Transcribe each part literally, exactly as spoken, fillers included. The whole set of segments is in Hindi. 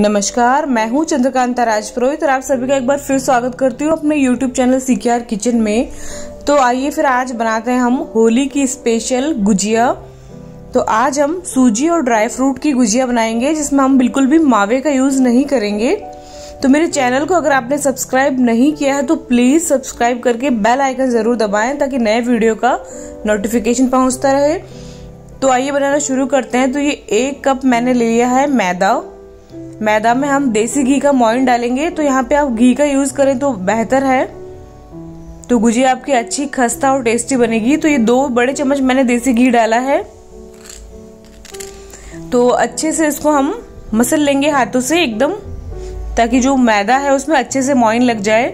नमस्कार, मैं हूं चंद्रकांता राजपुरोहित और आप सभी का एक बार फिर स्वागत करती हूं अपने यूट्यूब चैनल सीकेआर किचन में। तो आइए फिर आज बनाते हैं हम होली की स्पेशल गुजिया। तो आज हम सूजी और ड्राई फ्रूट की गुजिया बनाएंगे जिसमें हम बिल्कुल भी मावे का यूज़ नहीं करेंगे। तो मेरे चैनल को अगर आपने सब्सक्राइब नहीं किया है तो प्लीज़ सब्सक्राइब करके बेल आइकन ज़रूर दबाएँ ताकि नए वीडियो का नोटिफिकेशन पहुँचता रहे। तो आइए बनाना शुरू करते हैं। तो ये एक कप मैंने ले लिया है मैदा। मैदा में हम देसी घी का मॉइन डालेंगे। तो यहाँ पे आप घी का यूज़ करें तो बेहतर है, तो गुजिया आपकी अच्छी खस्ता और टेस्टी बनेगी। तो ये दो बड़े चम्मच मैंने देसी घी डाला है। तो अच्छे से इसको हम मसल लेंगे हाथों से एकदम, ताकि जो मैदा है उसमें अच्छे से मॉइन लग जाए।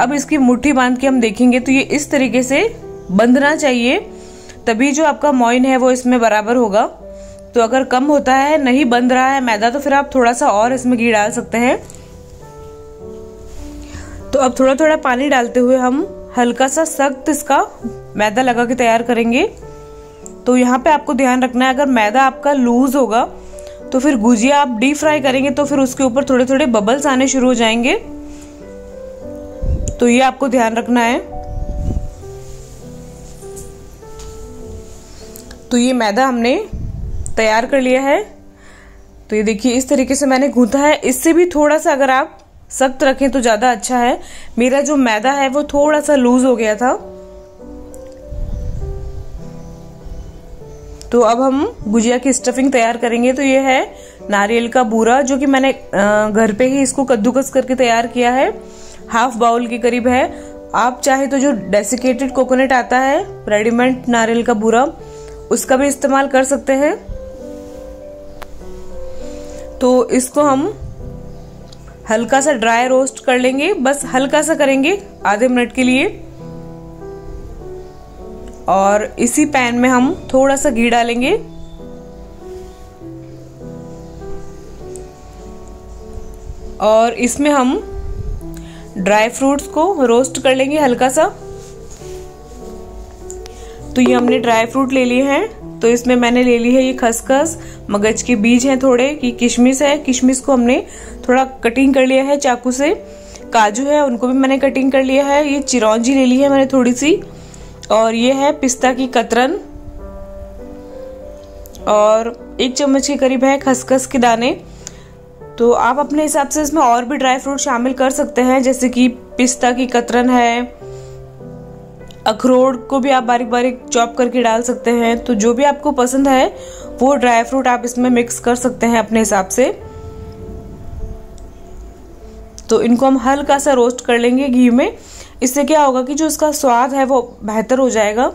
अब इसकी मुट्ठी बांध के हम देखेंगे। तो ये इस तरीके से बंधना चाहिए, तभी जो आपका मॉइन है वो इसमें बराबर होगा। तो अगर कम होता है, नहीं बन रहा है मैदा, तो फिर आप थोड़ा सा और इसमें घी डाल सकते हैं। तो अब थोड़ा थोड़ा पानी डालते हुए हम हल्का सा सख्त इसका मैदा लगा के तैयार करेंगे। तो यहाँ पे आपको ध्यान रखना है, अगर मैदा आपका लूज होगा तो फिर गुजिया आप डीप फ्राई करेंगे तो फिर उसके ऊपर थोड़े थोड़े बबल्स आने शुरू हो जाएंगे। तो ये आपको ध्यान रखना है। तो ये मैदा हमने तैयार कर लिया है। तो ये देखिए इस तरीके से मैंने गूंथा है। इससे भी थोड़ा सा अगर आप सख्त रखें तो ज़्यादा अच्छा है। मेरा जो मैदा है वो थोड़ा सा लूज हो गया था। तो अब हम गुजिया की स्टफिंग तैयार करेंगे। तो ये है नारियल का बूरा, जो कि मैंने घर पे ही इसको कद्दूकस करके तैयार किया है। हाफ बाउल के करीब है। आप चाहे तो जो डेसिकेटेड कोकोनट आता है, रेडीमेड नारियल का बूरा, उसका भी इस्तेमाल कर सकते हैं। तो इसको हम हल्का सा ड्राई रोस्ट कर लेंगे, बस हल्का सा करेंगे आधे मिनट के लिए। और इसी पैन में हम थोड़ा सा घी डालेंगे। और इसमें हम ड्राई फ्रूट्स को रोस्ट कर लेंगे हल्का सा। तो ये हमने ड्राई फ्रूट ले लिए हैं। तो इसमें मैंने ले ली है ये खसखस, मगज के बीज हैं थोड़े, कि किशमिश है। किशमिश को हमने थोड़ा कटिंग कर लिया है चाकू से। काजू है, उनको भी मैंने कटिंग कर लिया है। ये चिरौंजी ले ली है मैंने थोड़ी सी। और ये है पिस्ता की कतरन। और एक चम्मच के करीब है खसखस के दाने। तो आप अपने हिसाब से इसमें और भी ड्राई फ्रूट शामिल कर सकते हैं, जैसे कि पिस्ता की कतरन है। अखरोट को भी आप बारीक बारीक चॉप करके डाल सकते हैं। तो जो भी आपको पसंद है वो ड्राई फ्रूट आप इसमें मिक्स कर सकते हैं अपने हिसाब से। तो इनको हम हल्का सा रोस्ट कर लेंगे घी में। इससे क्या होगा कि जो इसका स्वाद है वो बेहतर हो जाएगा।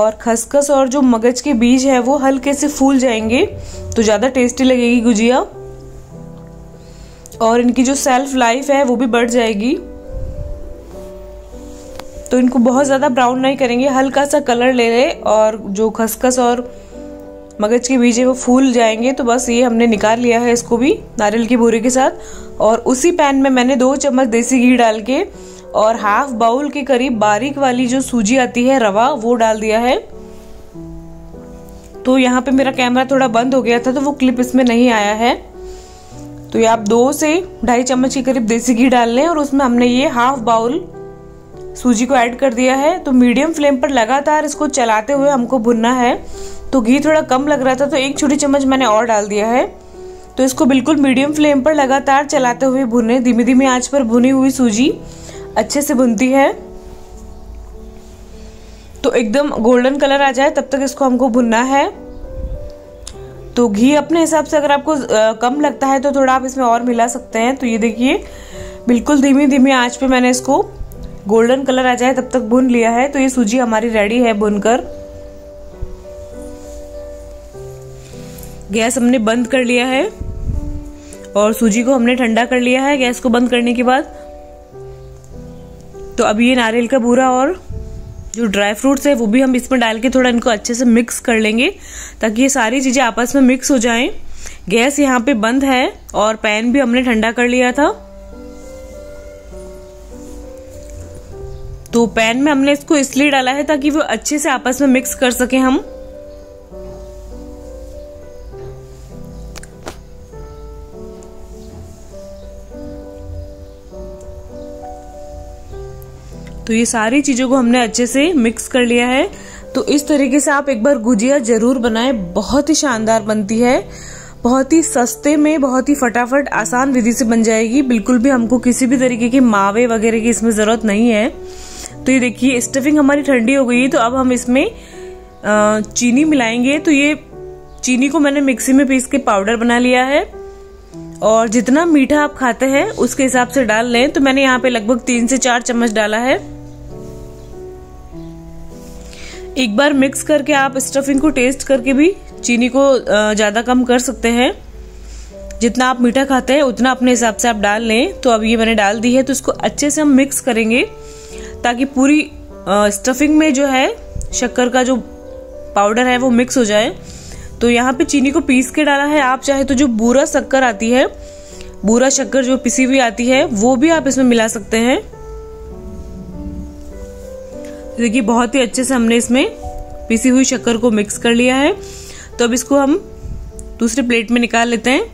और खसखस और जो मगज के बीज है वो हल्के से फूल जाएंगे, तो ज़्यादा टेस्टी लगेगी गुजिया। और इनकी जो सेल्फ लाइफ है वो भी बढ़ जाएगी। तो इनको बहुत ज़्यादा ब्राउन नहीं करेंगे, हल्का सा कलर ले ले। और जो खसखस और मगज के बीज है वो फूल जाएंगे। तो बस ये हमने निकाल लिया है इसको भी नारियल के बूरे के साथ। और उसी पैन में मैंने दो चम्मच देसी घी डाल के और हाफ बाउल के करीब बारीक वाली जो सूजी आती है, रवा, वो डाल दिया है। तो यहाँ पे मेरा कैमरा थोड़ा बंद हो गया था तो वो क्लिप इसमें नहीं आया है। तो ये आप दो से ढाई चम्मच के करीब देसी घी डाल लें और उसमें हमने ये हाफ बाउल सूजी को ऐड कर दिया है। तो मीडियम फ्लेम पर लगातार इसको चलाते हुए हमको भुनना है। तो घी थोड़ा कम लग रहा था तो एक छोटी चम्मच मैंने और डाल दिया है। तो इसको बिल्कुल मीडियम फ्लेम पर लगातार चलाते हुए भुने। धीमी धीमी आंच पर भुनी हुई सूजी अच्छे से भुनती है। तो एकदम गोल्डन कलर आ जाए तब तक इसको हमको भुनना है। तो घी अपने हिसाब से अगर आपको कम लगता है तो थोड़ा आप इसमें और मिला सकते हैं। तो ये देखिए बिल्कुल धीमी धीमी आंच पर मैंने इसको गोल्डन कलर आ जाए तब तक भून लिया है। तो ये सूजी हमारी रेडी है भूनकर। गैस हमने बंद कर लिया है और सूजी को हमने ठंडा कर लिया है गैस को बंद करने के बाद। तो अब ये नारियल का बूरा और जो ड्राई फ्रूट्स है वो भी हम इसमें डाल के थोड़ा इनको अच्छे से मिक्स कर लेंगे, ताकि ये सारी चीज़ें आपस में मिक्स हो जाएं। गैस यहाँ पे बंद है और पैन भी हमने ठंडा कर लिया था। तो पैन में हमने इसको इसलिए डाला है ताकि वो अच्छे से आपस में मिक्स कर सकें हम। तो ये सारी चीज़ों को हमने अच्छे से मिक्स कर लिया है। तो इस तरीके से आप एक बार गुजिया ज़रूर बनाएं, बहुत ही शानदार बनती है, बहुत ही सस्ते में, बहुत ही फटाफट आसान विधि से बन जाएगी। बिल्कुल भी हमको किसी भी तरीके के मावे वगैरह की इसमें ज़रूरत नहीं है। तो ये देखिए स्टफिंग हमारी ठंडी हो गई है। तो अब हम इसमें चीनी मिलाएंगे। तो ये चीनी को मैंने मिक्सी में पीस के पाउडर बना लिया है और जितना मीठा आप खाते हैं उसके हिसाब से डाल लें। तो मैंने यहाँ पे लगभग तीन से चार चम्मच डाला है। एक बार मिक्स करके आप स्टफिंग को टेस्ट करके भी चीनी को ज़्यादा कम कर सकते हैं। जितना आप मीठा खाते हैं उतना अपने हिसाब से आप डाल लें। तो अब ये मैंने डाल दी है। तो इसको अच्छे से हम मिक्स करेंगे ताकि पूरी स्टफिंग में जो है शक्कर का जो पाउडर है वो मिक्स हो जाए। तो यहाँ पे चीनी को पीस के डाला है। आप चाहे तो जो बूरा शक्कर आती है, बूरा शक्कर जो पिसी हुई आती है, वो भी आप इसमें मिला सकते हैं। देखिए बहुत ही अच्छे से हमने इसमें पिसी हुई शक्कर को मिक्स कर लिया है। तो अब इसको हम दूसरे प्लेट में निकाल लेते हैं।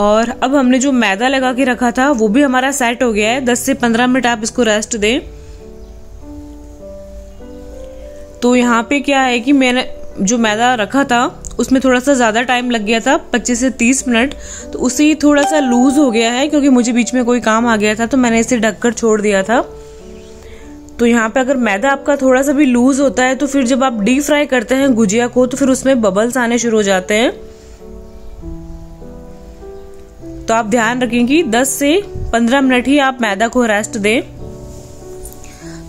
और अब हमने जो मैदा लगा के रखा था वो भी हमारा सेट हो गया है। दस से पंद्रह मिनट आप इसको रेस्ट दें। तो यहाँ पे क्या है कि मैंने जो मैदा रखा था उसमें थोड़ा सा ज़्यादा टाइम लग गया था, पच्चीस से तीस मिनट। तो उससे ही थोड़ा सा लूज़ हो गया है क्योंकि मुझे बीच में कोई काम आ गया था तो मैंने इसे ढककर छोड़ दिया था। तो यहाँ पे अगर मैदा आपका थोड़ा सा भी लूज़ होता है तो फिर जब आप डीप फ्राई करते हैं गुजिया को तो फिर उसमें बबल्स आने शुरू हो जाते हैं। तो आप ध्यान रखें कि दस से पंद्रह मिनट ही आप मैदा को रेस्ट दें।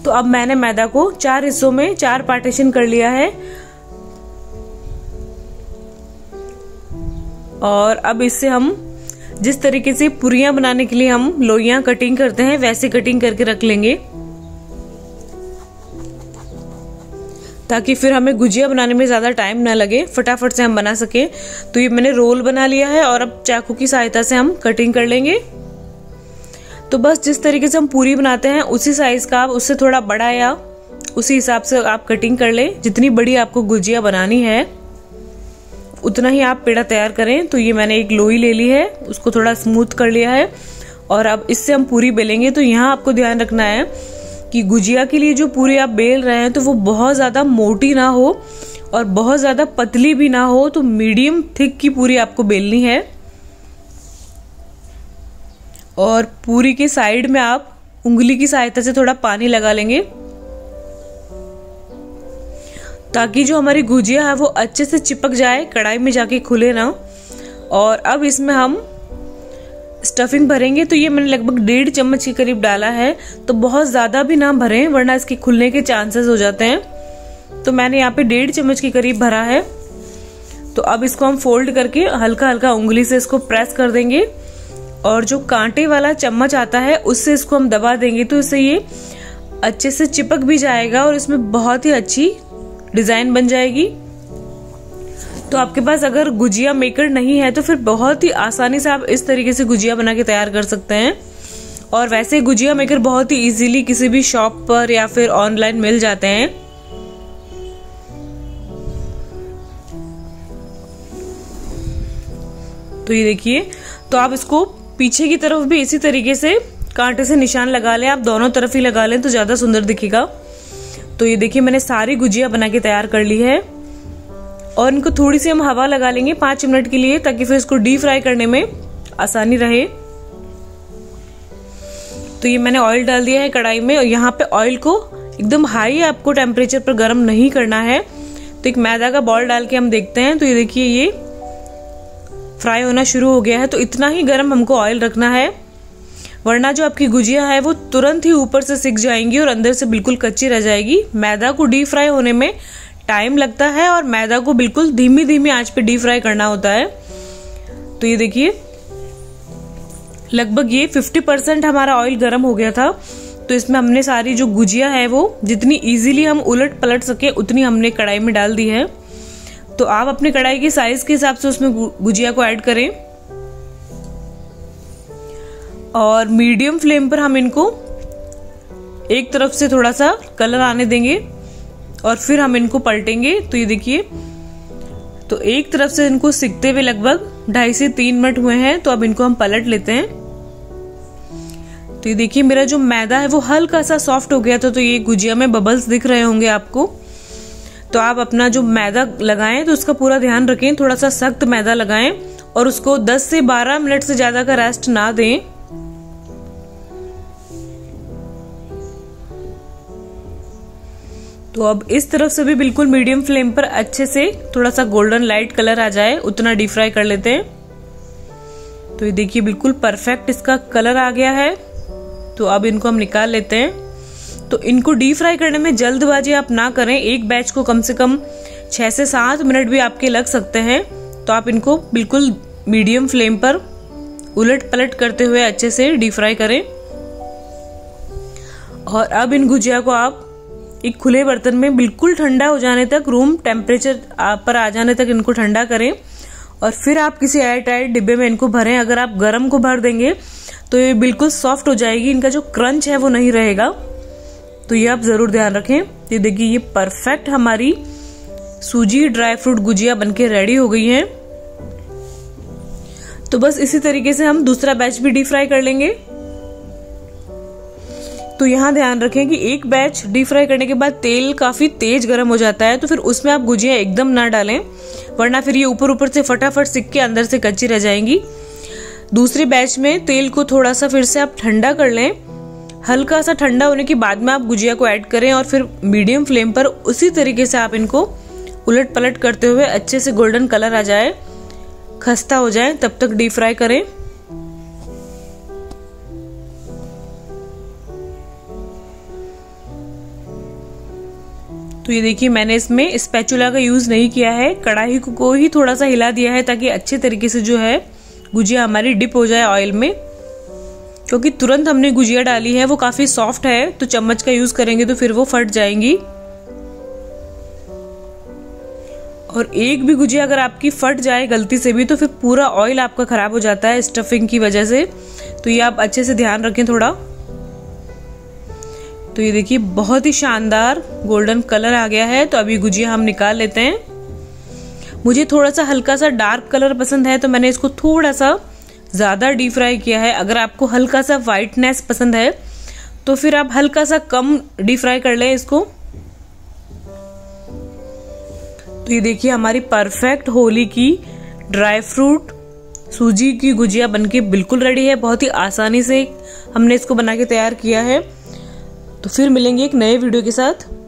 तो अब मैंने मैदा को चार हिस्सों में चार पार्टीशन कर लिया है और अब इससे हम जिस तरीके से पूरियां बनाने के लिए हम लोइयां कटिंग करते हैं वैसे कटिंग करके रख लेंगे ताकि फिर हमें गुजिया बनाने में ज़्यादा टाइम ना लगे, फटाफट से हम बना सकें। तो ये मैंने रोल बना लिया है और अब चाकू की सहायता से हम कटिंग कर लेंगे। तो बस जिस तरीके से हम पूरी बनाते हैं उसी साइज़ का, आप उससे थोड़ा बड़ा या उसी हिसाब से आप कटिंग कर लें। जितनी बड़ी आपको गुजिया बनानी है उतना ही आप पेड़ा तैयार करें। तो ये मैंने एक लोई ले ली है, उसको थोड़ा स्मूथ कर लिया है और अब इससे हम पूरी बेलेंगे। तो यहाँ आपको ध्यान रखना है कि गुजिया के लिए जो पूरी आप बेल रहे हैं तो वो बहुत ज़्यादा मोटी ना हो और बहुत ज़्यादा पतली भी ना हो। तो मीडियम थिक की पूरी आपको बेलनी है और पूरी के साइड में आप उंगली की सहायता से थोड़ा पानी लगा लेंगे ताकि जो हमारी गुजिया है वो अच्छे से चिपक जाए, कढ़ाई में जाके खुले ना। और अब इसमें हम स्टफिंग भरेंगे। तो ये मैंने लगभग डेढ़ चम्मच के करीब डाला है। तो बहुत ज़्यादा भी ना भरें वरना इसके खुलने के चांसेस हो जाते हैं। तो मैंने यहाँ पे डेढ़ चम्मच के करीब भरा है। तो अब इसको हम फोल्ड करके हल्का हल्का उंगली से इसको प्रेस कर देंगे और जो कांटे वाला चम्मच आता है उससे इसको हम दबा देंगे। तो इससे ये अच्छे से चिपक भी जाएगा और इसमें बहुत ही अच्छी डिज़ाइन बन जाएगी। तो आपके पास अगर गुजिया मेकर नहीं है तो फिर बहुत ही आसानी से आप इस तरीके से गुजिया बना के तैयार कर सकते हैं। और वैसे गुजिया मेकर बहुत ही इजीली किसी भी शॉप पर या फिर ऑनलाइन मिल जाते हैं। तो ये देखिए, तो आप इसको पीछे की तरफ भी इसी तरीके से कांटे से निशान लगा लें। आप दोनों तरफ ही लगा लें तो ज़्यादा सुंदर दिखेगा। तो ये देखिए मैंने सारी गुजिया बना के तैयार कर ली है और इनको थोड़ी सी हम हवा लगा लेंगे पाँच मिनट के लिए ताकि फिर इसको डीप फ्राई करने में आसानी रहे। तो ये मैंने ऑयल डाल दिया है कढ़ाई में और यहाँ पे ऑयल को एकदम हाई आपको टेम्परेचर पर गर्म नहीं करना है। तो एक मैदा का बॉल डाल के हम देखते हैं। तो ये देखिए ये फ्राई होना शुरू हो गया है। तो इतना ही गर्म हमको ऑयल रखना है वरना जो आपकी गुजिया है वो तुरंत ही ऊपर से सिक जाएंगी और अंदर से बिल्कुल कच्ची रह जाएगी। मैदा को डीप फ्राई होने में टाइम लगता है और मैदा को बिल्कुल धीमी धीमी आंच पे डीप फ्राई करना होता है। तो ये देखिए लगभग ये पचास परसेंट हमारा ऑयल गर्म हो गया था। तो इसमें हमने सारी जो गुजिया है वो जितनी इजीली हम उलट पलट सके उतनी हमने कढ़ाई में डाल दी है। तो आप अपने कढ़ाई के साइज के हिसाब से उसमें गुजिया को ऐड करें और मीडियम फ्लेम पर हम इनको एक तरफ से थोड़ा सा कलर आने देंगे और फिर हम इनको पलटेंगे। तो ये देखिए, तो तो एक तरफ से इनको सिकते हुए लगभग ढाई से तीन मिनट हुए हैं। तो अब इनको हम पलट लेते हैं। तो ये देखिए मेरा जो मैदा है वो हल्का सा सॉफ्ट हो गया था, तो ये गुजिया में बबल्स दिख रहे होंगे आपको। तो आप अपना जो मैदा लगाएं तो उसका पूरा ध्यान रखें, थोड़ा सा सख्त मैदा लगाएं और उसको दस से बारह मिनट से ज्यादा का रेस्ट ना दें। तो अब इस तरफ से भी बिल्कुल मीडियम फ्लेम पर अच्छे से थोड़ा सा गोल्डन लाइट कलर आ जाए उतना डीप फ्राई कर लेते हैं। तो ये देखिए बिल्कुल परफेक्ट इसका कलर आ गया है। तो अब इनको हम निकाल लेते हैं। तो इनको डीप फ्राई करने में जल्दबाजी आप ना करें, एक बैच को कम से कम छः से सात मिनट भी आपके लग सकते हैं। तो आप इनको बिल्कुल मीडियम फ्लेम पर उलट पलट करते हुए अच्छे से डीप फ्राई करें। और अब इन गुजिया को आप एक खुले बर्तन में बिल्कुल ठंडा हो जाने तक, रूम टेम्परेचर पर आ जाने तक इनको ठंडा करें और फिर आप किसी एयर टाइट डिब्बे में इनको भरें। अगर आप गर्म को भर देंगे तो ये बिल्कुल सॉफ्ट हो जाएगी, इनका जो क्रंच है वो नहीं रहेगा। तो ये आप ज़रूर ध्यान रखें। ये देखिए ये परफेक्ट हमारी सूजी ड्राई फ्रूट गुजिया बनके रेडी हो गई है। तो बस इसी तरीके से हम दूसरा बैच भी डीप फ्राई कर लेंगे। तो यहाँ ध्यान रखें कि एक बैच डीप फ्राई करने के बाद तेल काफ़ी तेज गर्म हो जाता है, तो फिर उसमें आप गुजिया एकदम ना डालें, वरना फिर ये ऊपर ऊपर से फटाफट सिक के अंदर से कच्ची रह जाएंगी। दूसरे बैच में तेल को थोड़ा सा फिर से आप ठंडा कर लें। हल्का सा ठंडा होने के बाद में आप गुजिया को ऐड करें और फिर मीडियम फ्लेम पर उसी तरीके से आप इनको उलट पलट करते हुए अच्छे से गोल्डन कलर आ जाए, खस्ता हो जाए, तब तक डीप फ्राई करें। तो ये देखिए मैंने इसमें स्पैचुला का यूज़ नहीं किया है, कढ़ाई को, को ही थोड़ा सा हिला दिया है ताकि अच्छे तरीके से जो है गुजिया हमारी डिप हो जाए ऑयल में। क्योंकि तुरंत हमने गुजिया डाली है वो काफ़ी सॉफ्ट है, तो चम्मच का यूज़ करेंगे तो फिर वो फट जाएंगी। और एक भी गुजिया अगर आपकी फट जाए गलती से भी तो फिर पूरा ऑयल आपका ख़राब हो जाता है स्टफिंग की वजह से। तो ये आप अच्छे से ध्यान रखें थोड़ा। तो ये देखिए बहुत ही शानदार गोल्डन कलर आ गया है। तो अभी गुजिया हम निकाल लेते हैं। मुझे थोड़ा सा हल्का सा डार्क कलर पसंद है तो मैंने इसको थोड़ा सा ज़्यादा डीप फ्राई किया है। अगर आपको हल्का सा वाइटनेस पसंद है तो फिर आप हल्का सा कम डीप फ्राई कर लें इसको। तो ये देखिए हमारी परफेक्ट होली की ड्राई फ्रूट सूजी की गुजिया बनके बिल्कुल रेडी है। बहुत ही आसानी से हमने इसको बना के तैयार किया है। तो फिर मिलेंगे एक नए वीडियो के साथ।